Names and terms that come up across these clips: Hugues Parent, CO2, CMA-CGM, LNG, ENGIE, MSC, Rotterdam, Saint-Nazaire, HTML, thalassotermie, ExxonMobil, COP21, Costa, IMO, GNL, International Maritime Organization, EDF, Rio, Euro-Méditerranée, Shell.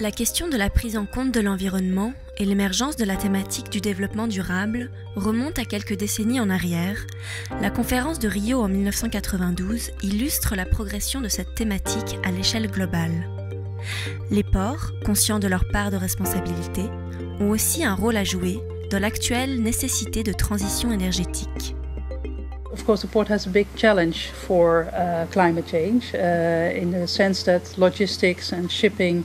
La question de la prise en compte de l'environnement et l'émergence de la thématique du développement durable remonte à quelques décennies en arrière. La conférence de Rio en 1992 illustre la progression de cette thématique à l'échelle globale. Les ports, conscients de leur part de responsabilité, ont aussi un rôle à jouer dans l'actuelle nécessité de transition énergétique. Of course, the port has a big challenge for climate change in the sense that logistics and shipping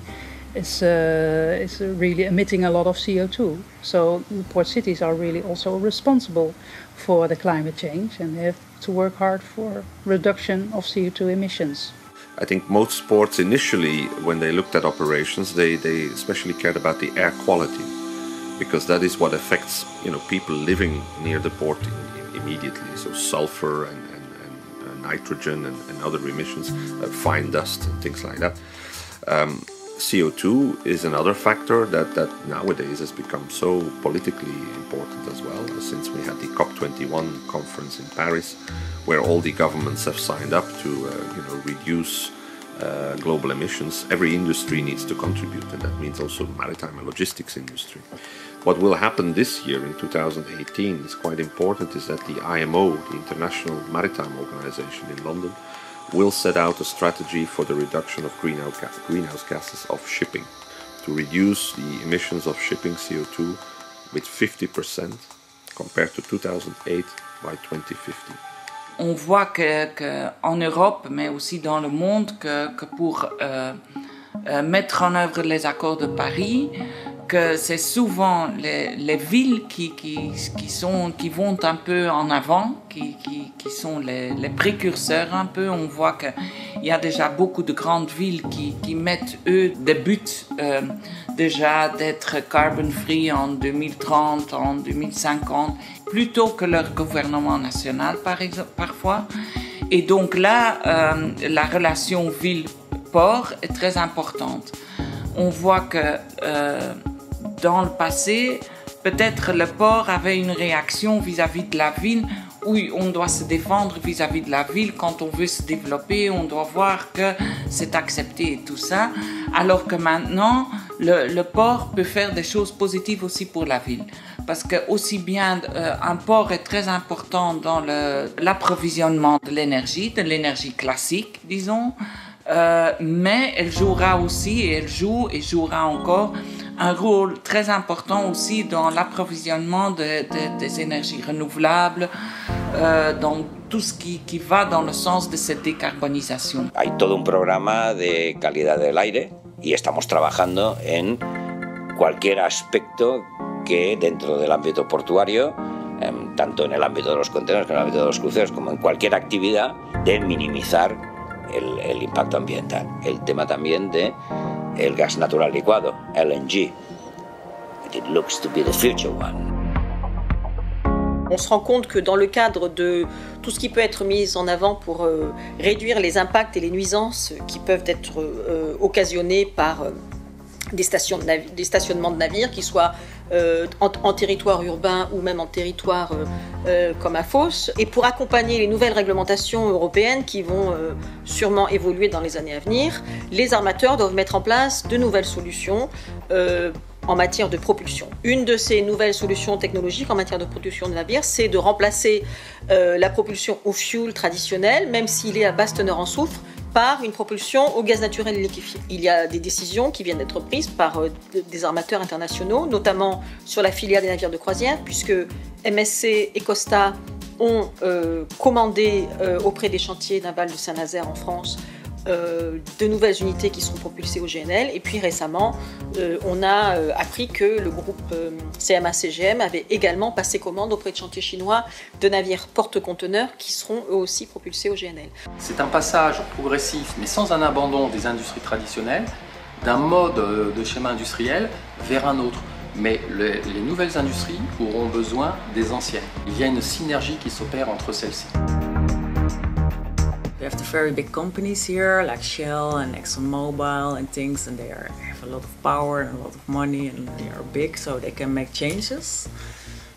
is really emitting a lot of CO2. So the port cities are really also responsible for the climate change, and they have to work hard for reduction of CO2 emissions. I think most ports initially, when they looked at operations, they especially cared about the air quality, because that is what affects, you know, people living near the port immediately. So sulfur and nitrogen and other emissions, fine dust and things like that. CO2 is another factor that nowadays has become so politically important as well, since we had the COP21 conference in Paris, where all the governments have signed up to reduce global emissions. Every industry needs to contribute, and that means also the maritime and logistics industry. What will happen this year in 2018 is quite important, is that the IMO, the International Maritime Organization in London, will set out a strategy for the reduction of greenhouse gases of shipping, to reduce the emissions of shipping CO2 with 50% compared to 2008 by 2050. On voit que en Europe, mais aussi dans le monde, que pour mettre en œuvre les accords de Paris, que c'est souvent les villes qui vont un peu en avant, qui sont les précurseurs un peu. On voit qu'il y a déjà beaucoup de grandes villes qui mettent, eux, des buts déjà d'être carbon free en 2030, en 2050, plutôt que leur gouvernement national, par exemple, parfois. Et donc là, la relation ville-port est très importante. On voit que dans le passé, peut-être le port avait une réaction vis-à-vis de la ville. Oui, on doit se défendre vis-à-vis de la ville. Quand on veut se développer, on doit voir que c'est accepté et tout ça. Alors que maintenant, le port peut faire des choses positives aussi pour la ville. Parce que aussi bien un port est très important dans l'approvisionnement de l'énergie classique, disons, mais elle jouera aussi, et elle joue et jouera encore, un rôle très important aussi dans l'approvisionnement des énergies renouvelables, dans tout ce qui va dans le sens de cette décarbonisation. Hay todo un programa de calidad del aire y estamos trabajando en cualquier aspecto que dentro del ámbito portuario, tanto en el ámbito de los contenedores como en el ámbito de los cruceros, como en cualquier actividad, de minimizar el impacto ambiental. El tema también de el gas natural licuado, LNG. It looks to be the future one. On se rend compte que dans le cadre de tout ce qui peut être mis en avant pour réduire les impacts et les nuisances qui peuvent être occasionnées par des stationnements de navires, qu'ils soient en territoire urbain ou même en territoire comme à Fos, et pour accompagner les nouvelles réglementations européennes qui vont sûrement évoluer dans les années à venir, les armateurs doivent mettre en place de nouvelles solutions en matière de propulsion. Une de ces nouvelles solutions technologiques en matière de propulsion de navire, c'est de remplacer la propulsion au fioul traditionnel, même s'il est à basse teneur en soufre, par une propulsion au gaz naturel liquéfié. Il y a des décisions qui viennent d'être prises par des armateurs internationaux, notamment sur la filière des navires de croisière, puisque MSC et Costa ont commandé auprès des chantiers navals de Saint-Nazaire en France de nouvelles unités qui seront propulsées au GNL. Et puis récemment, on a appris que le groupe CMA-CGM avait également passé commande auprès de chantiers chinois de navires porte-conteneurs qui seront eux aussi propulsés au GNL. C'est un passage progressif, mais sans un abandon des industries traditionnelles, d'un mode de schéma industriel vers un autre. Mais les nouvelles industries auront besoin des anciennes. Il y a une synergie qui s'opère entre celles-ci. We have the very big companies here, like Shell and ExxonMobil and things, and they have a lot of power and a lot of money, and they are big, so they can make changes.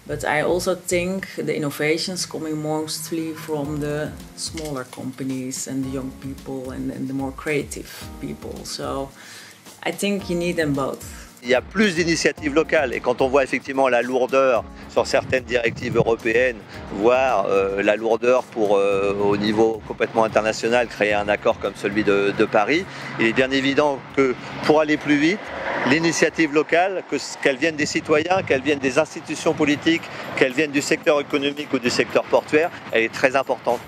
But I also think the innovations coming mostly from the smaller companies and the young people and the more creative people. So I think you need them both. Il y a plus d'initiatives locales et quand on voit effectivement la lourdeur sur certaines directives européennes, voire la lourdeur pour au niveau complètement international créer un accord comme celui de Paris, il est bien évident que pour aller plus vite, l'initiative locale, qu'elle vienne des citoyens, qu'elle vienne des institutions politiques, qu'elle vienne du secteur économique ou du secteur portuaire, elle est très importante.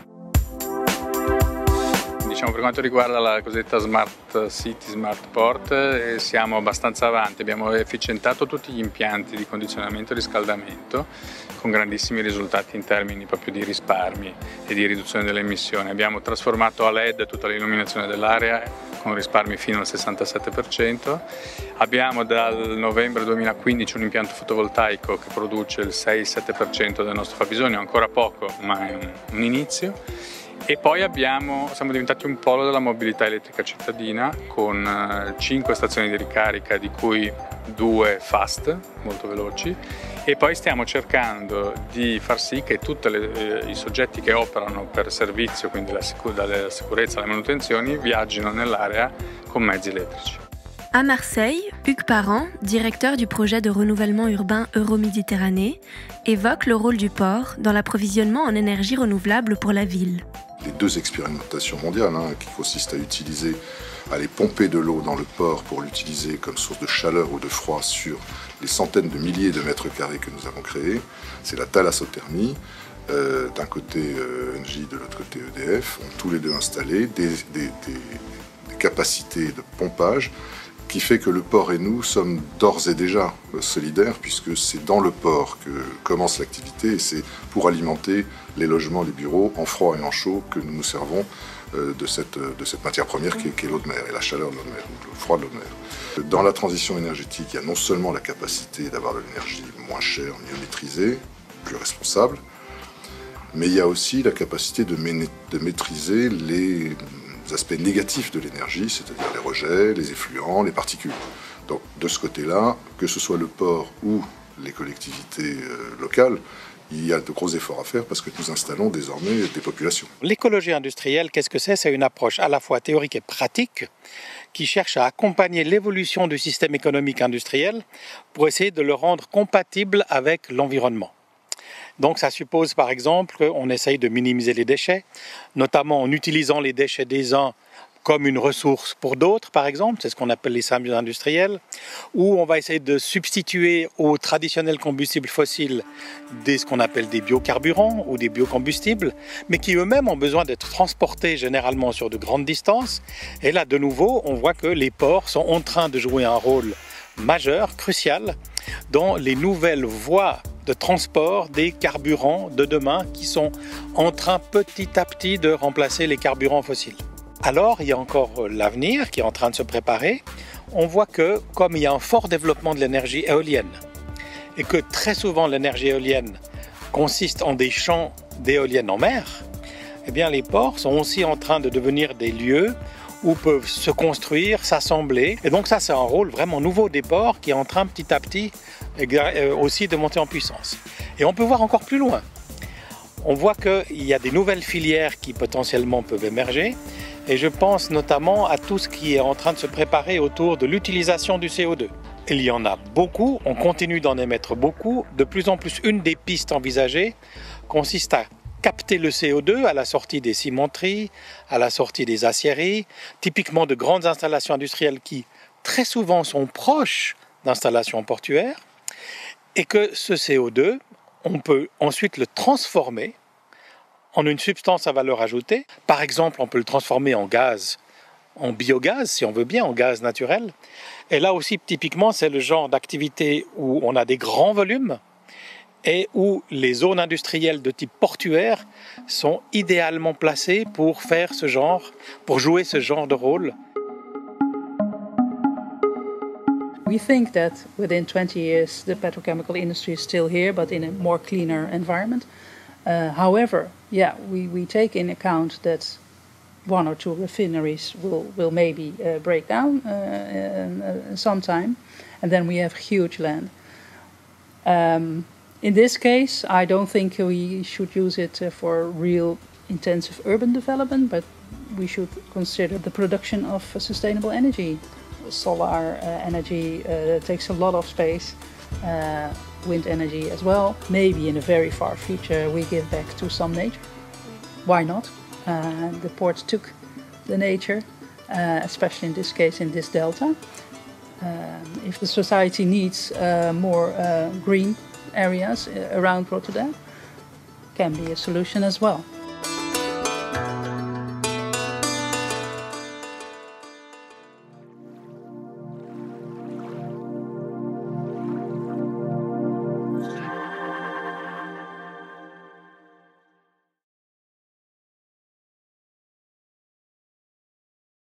Diciamo, per quanto riguarda la cosiddetta smart city, smart port, siamo abbastanza avanti, abbiamo efficientato tutti gli impianti di condizionamento e riscaldamento con grandissimi risultati in termini proprio di risparmi e di riduzione delle emissioni. Abbiamo trasformato a LED tutta l'illuminazione dell'area con risparmi fino al 67%, abbiamo dal novembre 2015 un impianto fotovoltaico che produce il 6-7% del nostro fabbisogno, ancora poco ma è un inizio. E poi siamo diventati un polo della mobilità elettrica cittadina con 5 stazioni di ricarica, di cui 2 fast, molto veloci, e poi stiamo cercando di far sì che tutti i soggetti che operano per servizio, quindi dalla sicurezza alle manutenzioni, viaggino nell'area con mezzi elettrici. À Marseille, Hugues Parent, directeur du projet de renouvellement urbain Euro-Méditerranée, évoque le rôle du port dans l'approvisionnement en énergie renouvelable pour la ville. Les 2 expérimentations mondiales qui consistent à aller pomper de l'eau dans le port pour l'utiliser comme source de chaleur ou de froid sur les centaines de milliers de mètres carrés que nous avons créés, c'est la thalassotermie. D'un côté ENGIE, de l'autre côté EDF, ont tous les 2 installé des capacités de pompage qui fait que le port et nous sommes d'ores et déjà solidaires, puisque c'est dans le port que commence l'activité et c'est pour alimenter les logements, les bureaux, en froid et en chaud, que nous nous servons de cette matière première qui est l'eau de mer, et la chaleur de l'eau de mer, ou le froid de l'eau de mer. Dans la transition énergétique, il y a non seulement la capacité d'avoir de l'énergie moins chère, mieux maîtrisée, plus responsable, mais il y a aussi la capacité de maîtriser les aspects négatifs de l'énergie, c'est-à-dire les rejets, les effluents, les particules. Donc de ce côté-là, que ce soit le port ou les collectivités locales, il y a de gros efforts à faire parce que nous installons désormais des populations. L'écologie industrielle, qu'est-ce que c'est? C'est une approche à la fois théorique et pratique qui cherche à accompagner l'évolution du système économique industriel pour essayer de le rendre compatible avec l'environnement. Donc ça suppose par exemple qu'on essaye de minimiser les déchets, notamment en utilisant les déchets des uns comme une ressource pour d'autres par exemple, c'est ce qu'on appelle les symbioses industrielles, où on va essayer de substituer aux traditionnels combustibles fossiles ce qu'on appelle des biocarburants ou des biocombustibles, mais qui eux-mêmes ont besoin d'être transportés généralement sur de grandes distances. Et là de nouveau, on voit que les ports sont en train de jouer un rôle majeur, crucial, dans les nouvelles voies de transport des carburants de demain qui sont en train petit à petit de remplacer les carburants fossiles. Alors, il y a encore l'avenir qui est en train de se préparer. On voit que comme il y a un fort développement de l'énergie éolienne et que très souvent l'énergie éolienne consiste en des champs d'éoliennes en mer, eh bien les ports sont aussi en train de devenir des lieux où peuvent se construire, s'assembler. Et donc ça, c'est un rôle vraiment nouveau des ports qui est en train petit à petit aussi de monter en puissance. Et on peut voir encore plus loin. On voit qu'il y a des nouvelles filières qui potentiellement peuvent émerger. Et je pense notamment à tout ce qui est en train de se préparer autour de l'utilisation du CO2. Il y en a beaucoup, on continue d'en émettre beaucoup. De plus en plus, une des pistes envisagées consiste à capter le CO2 à la sortie des cimenteries, à la sortie des aciéries, typiquement de grandes installations industrielles qui très souvent sont proches d'installations portuaires, et que ce CO2, on peut ensuite le transformer en une substance à valeur ajoutée. Par exemple, on peut le transformer en gaz, en biogaz, si on veut bien, en gaz naturel. Et là aussi, typiquement, c'est le genre d'activité où on a des grands volumes, et où les zones industrielles de type portuaire sont idéalement placées pour faire ce genre, pour jouer ce genre de rôle. We think that within 20 years the petrochemical industry is still here, but in a more cleaner environment. However, yeah, we take in account that 1 or 2 refineries will maybe break down sometime, and then we have huge land. In this case, I don't think we should use it for real intensive urban development, but we should consider the production of sustainable energy. solar energy takes a lot of space, wind energy as well. Maybe in a very far future we give back to some nature. Why not? The ports took the nature, especially in this case in this delta. If the society needs more green areas around Rotterdam, can be a solution as well.